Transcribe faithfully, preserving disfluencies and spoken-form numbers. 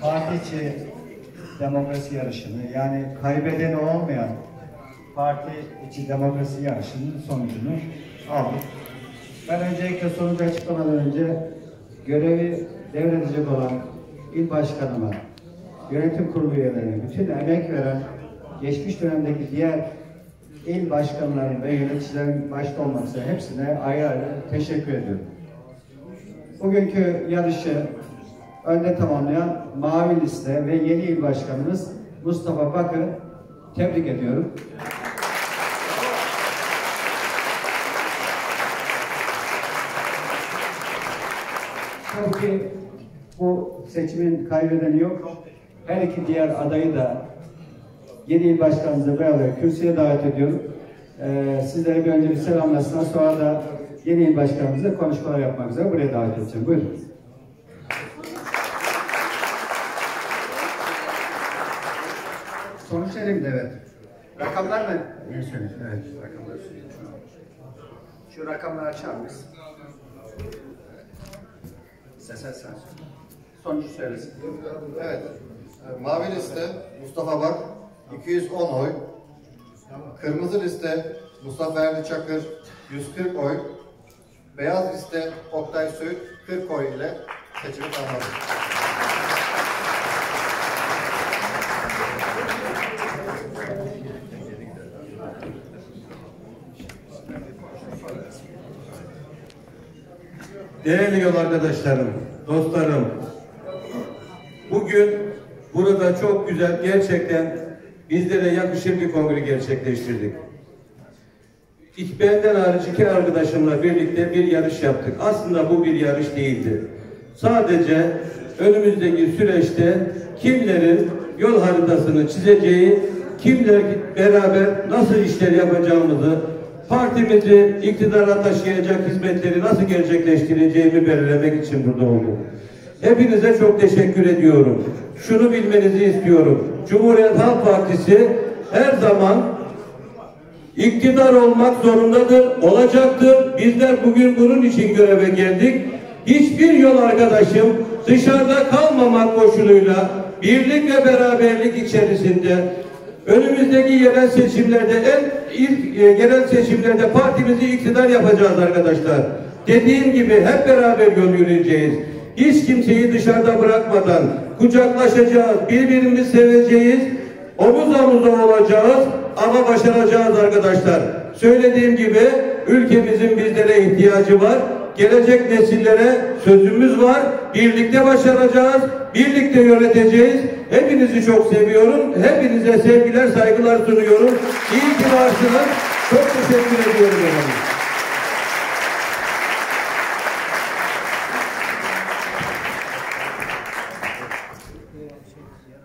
parti içi demokrasi yarışını, yani kaybedeni olmayan parti içi demokrasi yarışının sonucunu aldık. Ben öncelikle sonucu açıklamadan önce görevi devredecek olan il başkanıma, yönetim kurulu üyelerine, bütün emek veren geçmiş dönemdeki diğer il başkanlarının ve yöneticilerin başta olmak üzere hepsine ayrı ayrı teşekkür ediyorum. Bugünkü yarışı önde tamamlayan Mavi Liste ve yeni il başkanımız Mustafa Bakır'ı tebrik ediyorum. Tabii ki bu seçimin kaybedeni yok. Her iki diğer adayı da yeni il başkanımızla beraber kürsüye davet ediyorum. Ee, sizlere bir önce bir selamlasınlar, sonra da yeni il başkanımızla konuşmalar yapmak üzere buraya davet edeceğim. Buyurun. Sonuç elimde, evet. Rakamlar mı? Evet, rakamlar. Şu rakamları açar mısın? Sesen sen. Sonucu söylesin. Evet. Mavi Liste Mustafa Bak iki yüz on oy. Kırmızı Liste Mustafa Erdi Çakır yüz kırk oy. Beyaz Liste Oktay Süt kırk oy ile seçimi tamamladı. Değerli yol arkadaşlarım, dostlarım, bugün burada çok güzel, gerçekten bizlere yakışır bir kongre gerçekleştirdik. İlk benden hariç iki arkadaşımla birlikte bir yarış yaptık. Aslında bu bir yarış değildi. Sadece önümüzdeki süreçte kimlerin yol haritasını çizeceği, kimler beraber nasıl işler yapacağımızı, partimizi iktidara taşıyacak hizmetleri nasıl gerçekleştireceğimi belirlemek için burada oldum. Hepinize çok teşekkür ediyorum. Şunu bilmenizi istiyorum. Cumhuriyet Halk Partisi her zaman iktidar olmak zorundadır, olacaktır. Bizler bugün bunun için göreve geldik. Hiçbir yol arkadaşım dışarıda kalmamak koşuluyla birlik ve beraberlik içerisinde önümüzdeki yerel seçimlerde en ilk e, genel seçimlerde partimizi iktidar yapacağız arkadaşlar. Dediğim gibi hep beraber yol yürüyeceğiz. Hiç kimseyi dışarıda bırakmadan kucaklaşacağız, birbirimizi seveceğiz, omuz omuza olacağız ama başaracağız arkadaşlar. Söylediğim gibi ülkemizin bizlere ihtiyacı var. Gelecek nesillere sözümüz var. Birlikte başaracağız. Birlikte yöneteceğiz. Hepinizi çok seviyorum. Hepinize sevgiler, saygılar sunuyorum. İyi ki varsınız. Çok teşekkür ediyorum efendim.